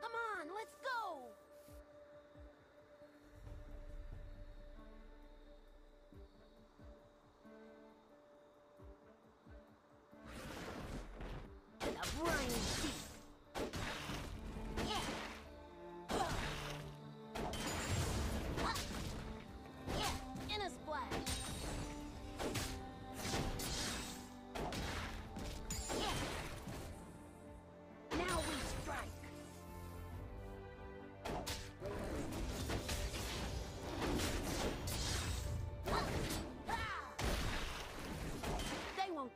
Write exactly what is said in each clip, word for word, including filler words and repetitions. Come on, let's go! The Brian Sheep.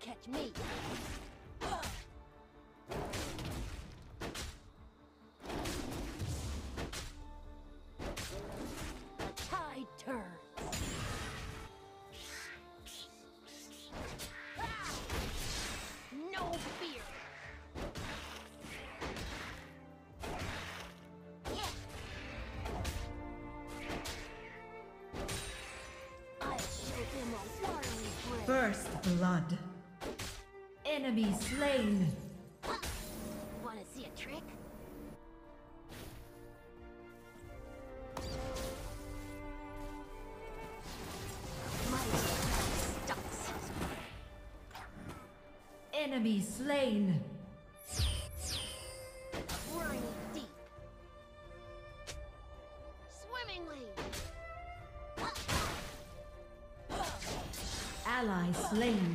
Catch me. The tide turns. No fear. I'll show them a watery grave. First blood. Enemy slain. Wanna see a trick? My stunts. Enemy slain. Running deep. Swimmingly. Ally slain.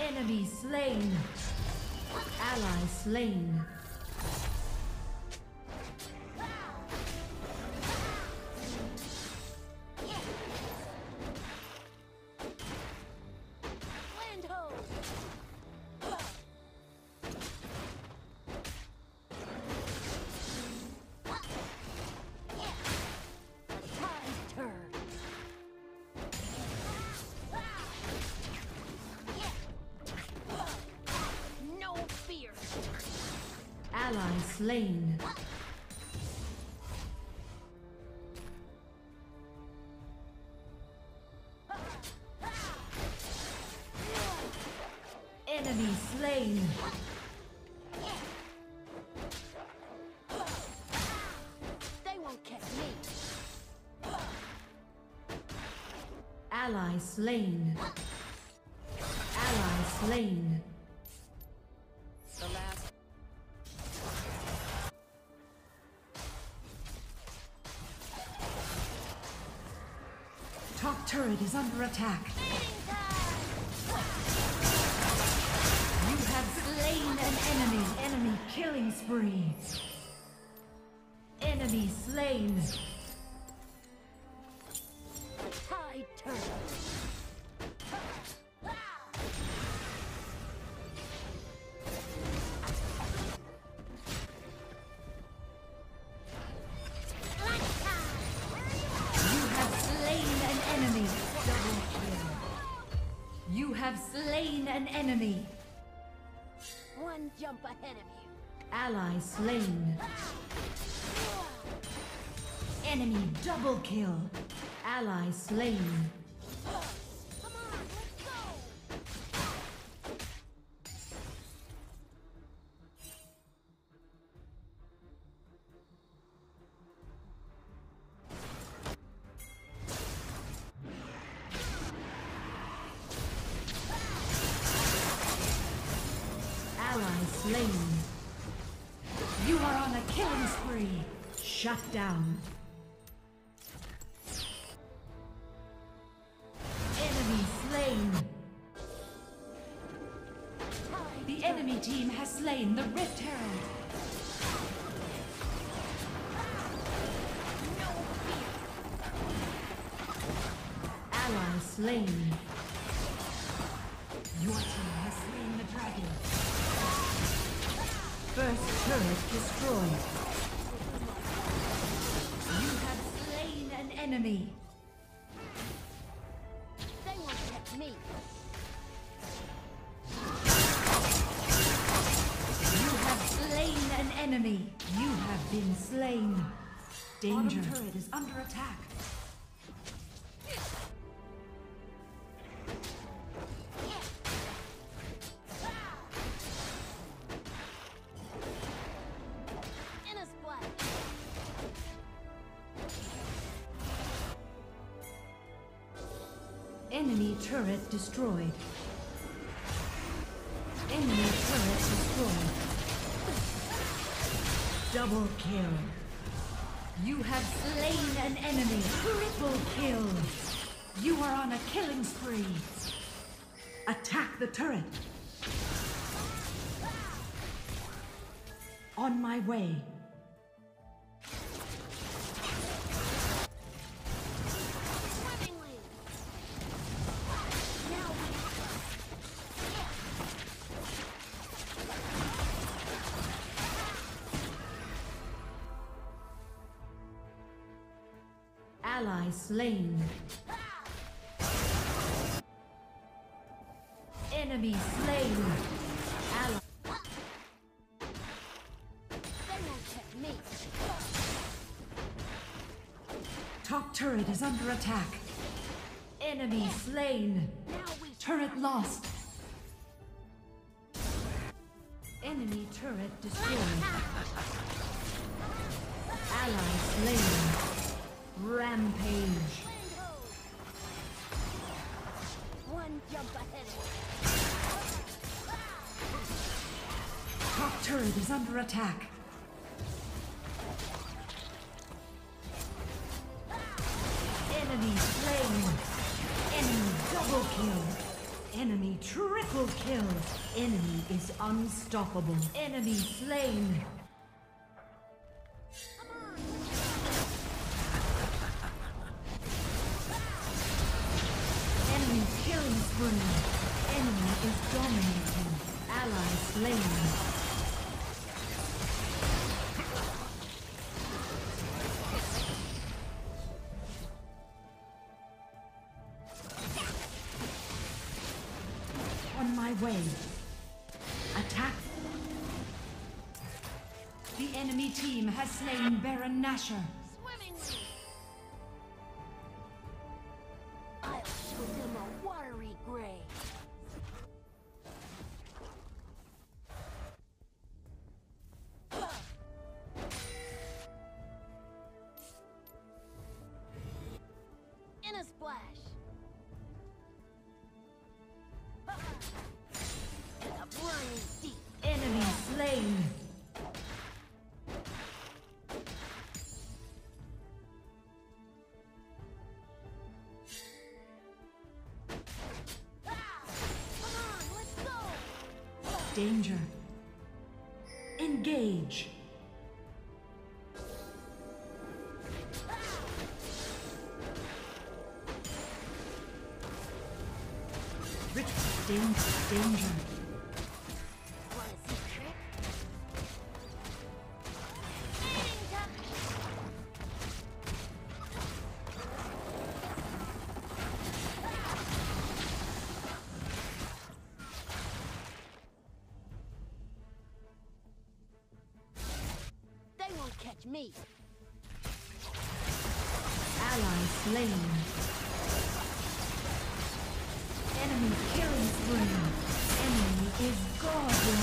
Enemy slain. Ally slain. Ally slain. Enemy slain. They won't catch me. Ally slain. Ally slain. Turret is under attack. You have slain an enemy. Enemy killing spree. Enemy slain. Tide turn. Have slain an enemy. One jump ahead of you. Ally slain. Enemy double kill. Ally slain. Come on, let's go. Slain. You are on a killing spree. Shut down. Enemy slain. The enemy team has slain the Rift Herald. Ally slain. Your team has slain the dragon. First turret destroyed. You have slain an enemy. They won't catch me. You have slain an enemy. You have been slain. Danger. Bottom turret is under attack. Enemy turret destroyed. Enemy turret destroyed. Double kill. You have slain an enemy. Triple kill. You are on a killing spree. Attack the turret. On my way. Ally slain. Enemy slain. Ally. Top turret is under attack. Enemy slain. Turret lost. Enemy turret destroyed. Ally slain. Rampage. One jump ahead. Top turret is under attack. Enemy slain. Enemy double kill. Enemy triple kill. Enemy is unstoppable. Enemy slain. Enemy is dominating. Ally slain. On my way. Attack. The enemy team has slain Baron Nashor. Danger. Engage. Rift danger. Danger. Me. Ally slain. Enemy killing spree. Enemy is gone.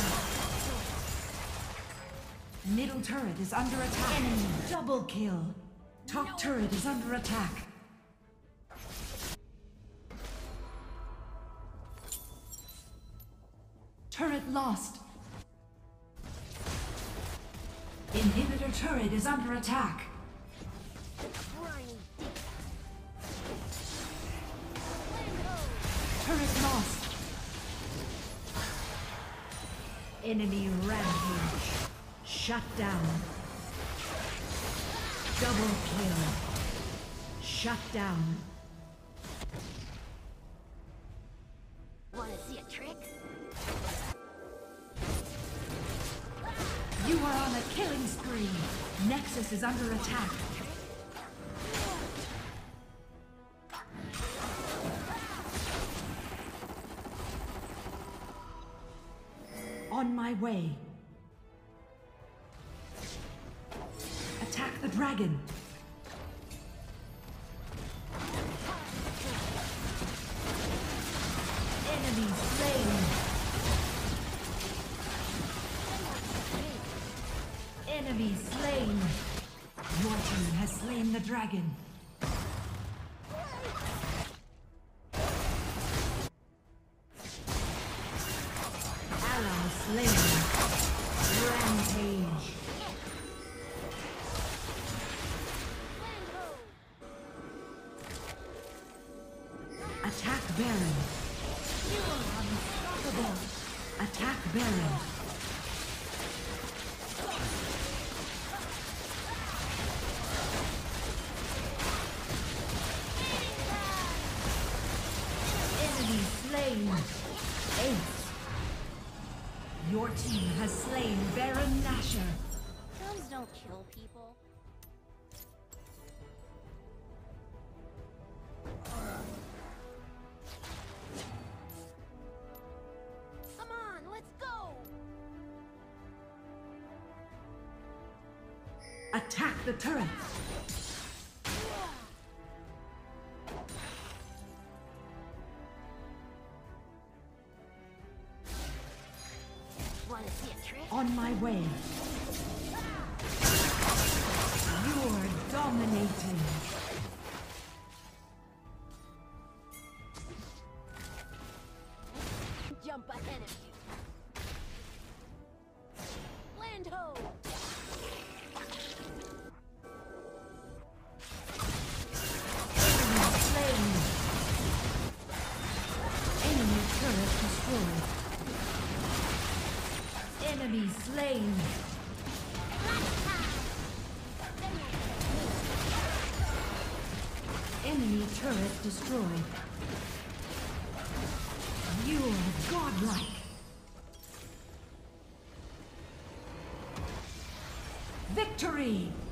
Middle turret is under attack. Enemy double kill. Top no. turret is under attack. Turret lost. Inhibitor turret is under attack. Turret lost. Enemy rampage. Shut down. Double kill. Shut down. Wanna see a trick? You are on a killing spree. Nexus is under attack. On my way. Attack the dragon. Enemy slain. Enemy slain. Your team has slain the dragon. slain. Rampage. Attack Baron. You are unstoppable. Attack Baron. Enemy slain. Ace. Your team has slain Baron Nashor. Guns don't kill people. Attack the turret! Wanna see a trick? On my way! You're dominating! Jump ahead of you! Land ho! Enemy slain. Enemy turret destroyed. You are godlike. Victory!